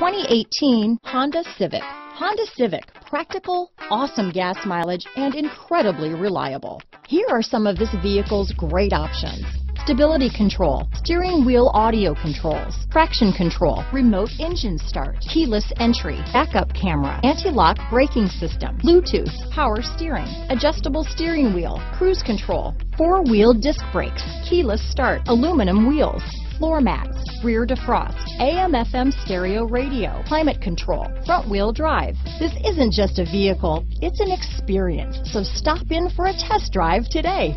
2018 Honda Civic. Honda Civic, practical, awesome gas mileage, and incredibly reliable. Here are some of this vehicle's great options. Stability control, steering wheel audio controls, traction control, remote engine start, keyless entry, backup camera, anti-lock braking system, Bluetooth, power steering, adjustable steering wheel, cruise control, four-wheel disc brakes, keyless start, aluminum wheels, floor mats, rear defrost, AM/FM stereo radio, climate control, front-wheel drive. This isn't just a vehicle, it's an experience, so stop in for a test drive today.